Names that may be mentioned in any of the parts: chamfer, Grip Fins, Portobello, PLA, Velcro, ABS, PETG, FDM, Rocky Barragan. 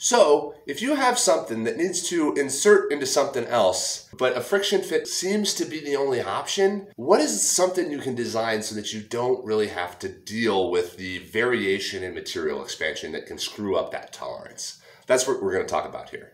So if you have something that needs to insert into something else, but a friction fit seems to be the only option, what is something you can design so that you don't really have to deal with the variation in material expansion that can screw up that tolerance? That's what we're going to talk about here.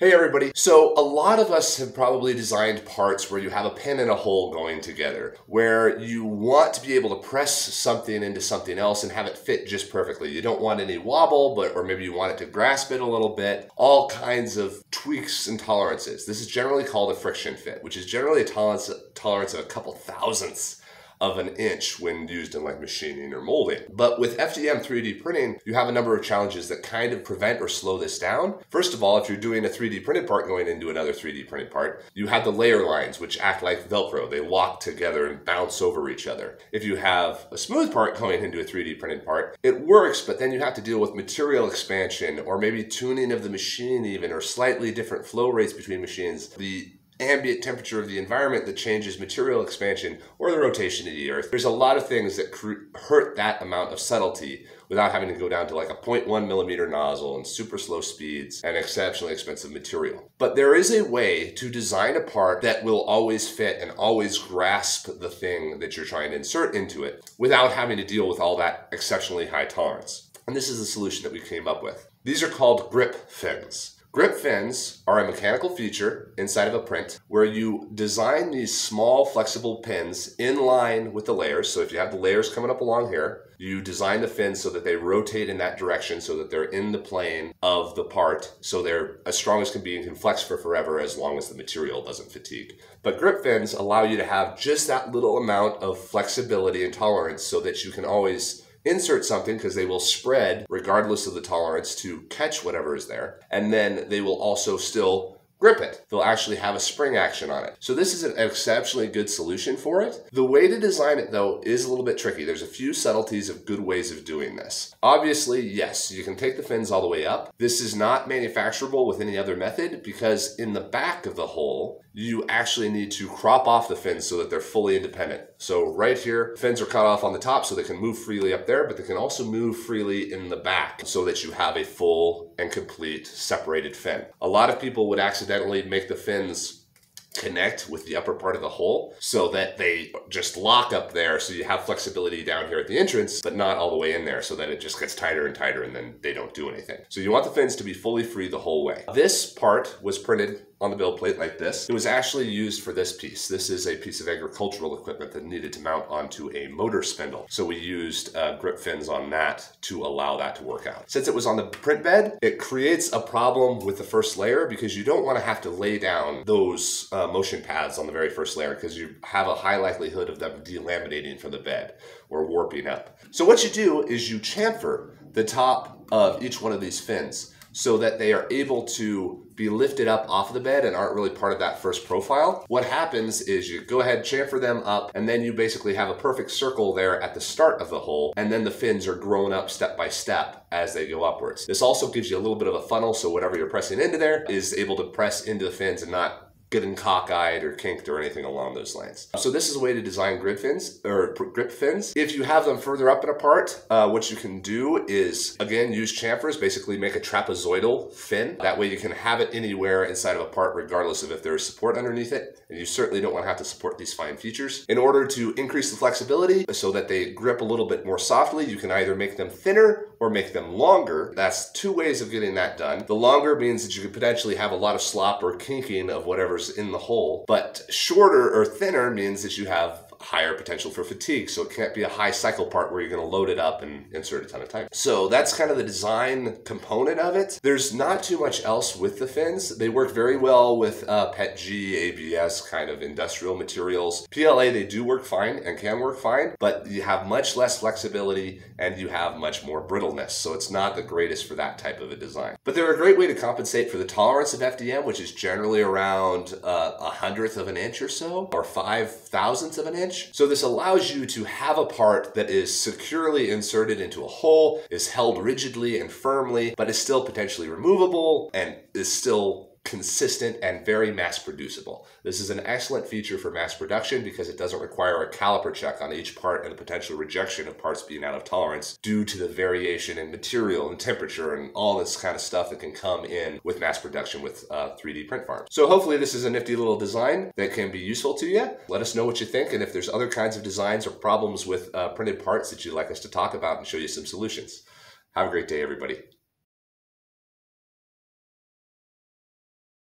Hey everybody, so a lot of us have probably designed parts where you have a pin and a hole going together, where you want to be able to press something into something else and have it fit just perfectly. You don't want any wobble, but or maybe you want it to grasp it a little bit, all kinds of tweaks and tolerances. This is generally called a friction fit, which is generally a tolerance of a couple thousandths of an inch when used in like machining or molding. But with FDM 3D printing, you have a number of challenges that kind of prevent or slow this down. First of all, if you're doing a 3D printed part going into another 3D printed part, you have the layer lines, which act like Velcro. They lock together and bounce over each other. If you have a smooth part going into a 3D printed part, it works, but then you have to deal with material expansion or maybe tuning of the machine even, or slightly different flow rates between machines. The ambient temperature of the environment that changes material expansion or the rotation of the earth. There's a lot of things that hurt that amount of subtlety without having to go down to like a 0.1 millimeter nozzle and super slow speeds and exceptionally expensive material. But there is a way to design a part that will always fit and always grasp the thing that you're trying to insert into it without having to deal with all that exceptionally high tolerance. And this is the solution that we came up with. These are called grip fins. Grip fins are a mechanical feature inside of a print where you design these small flexible pins in line with the layers. So if you have the layers coming up along here, you design the fins so that they rotate in that direction so that they're in the plane of the part. So they're as strong as can be and can flex for forever as long as the material doesn't fatigue. But grip fins allow you to have just that little amount of flexibility and tolerance so that you can always insert something because they will spread regardless of the tolerance to catch whatever is there. And then they will also still grip it. They'll actually have a spring action on it. So this is an exceptionally good solution for it. The way to design it though is a little bit tricky. There's a few subtleties of good ways of doing this. Obviously, yes, you can take the fins all the way up. This is not manufacturable with any other method because in the back of the hole, you actually need to crop off the fins so that they're fully independent. So right here, fins are cut off on the top so they can move freely up there, but they can also move freely in the back so that you have a full and complete separated fin. A lot of people would accidentally make the fins connect with the upper part of the hole so that they just lock up there so you have flexibility down here at the entrance but not all the way in there so that it just gets tighter and tighter and then they don't do anything. So you want the fins to be fully free the whole way. This part was printed on the build plate like this. It was actually used for this piece. This is a piece of agricultural equipment that needed to mount onto a motor spindle. So we used grip fins on that to allow that to work out. Since it was on the print bed, it creates a problem with the first layer because you don't want to have to lay down those motion paths on the very first layer because you have a high likelihood of them delaminating from the bed or warping up. So what you do is you chamfer the top of each one of these fins so that they are able to be lifted up off of the bed and aren't really part of that first profile. What happens is you go ahead, chamfer them up, and then you basically have a perfect circle there at the start of the hole, and then the fins are grown up step by step as they go upwards. This also gives you a little bit of a funnel, so whatever you're pressing into there is able to press into the fins and not getting cockeyed or kinked or anything along those lines. So this is a way to design grip fins. If you have them further up in a part, what you can do is, again, use chamfers, basically make a trapezoidal fin. That way you can have it anywhere inside of a part regardless of if there is support underneath it. And you certainly don't want to have to support these fine features. In order to increase the flexibility so that they grip a little bit more softly, you can either make them thinner or make them longer. That's two ways of getting that done. The longer means that you could potentially have a lot of slop or kinking of whatever's in the hole, but shorter or thinner means that you have higher potential for fatigue. So it can't be a high cycle part where you're going to load it up and insert a ton of time. So that's kind of the design component of it. There's not too much else with the fins. They work very well with PETG, ABS kind of industrial materials. PLA, they do work fine and can work fine, but you have much less flexibility and you have much more brittleness. So it's not the greatest for that type of a design. But they're a great way to compensate for the tolerance of FDM, which is generally around 100th of an inch or so, or 5 thousandths of an inch. So this allows you to have a part that is securely inserted into a hole, is held rigidly and firmly, but is still potentially removable and is still consistent and very mass producible. This is an excellent feature for mass production because it doesn't require a caliper check on each part and the potential rejection of parts being out of tolerance due to the variation in material and temperature and all this kind of stuff that can come in with mass production with 3D print farms. So hopefully this is a nifty little design that can be useful to you. Let us know what you think, and if there's other kinds of designs or problems with printed parts that you'd like us to talk about and show you some solutions. Have a great day, everybody.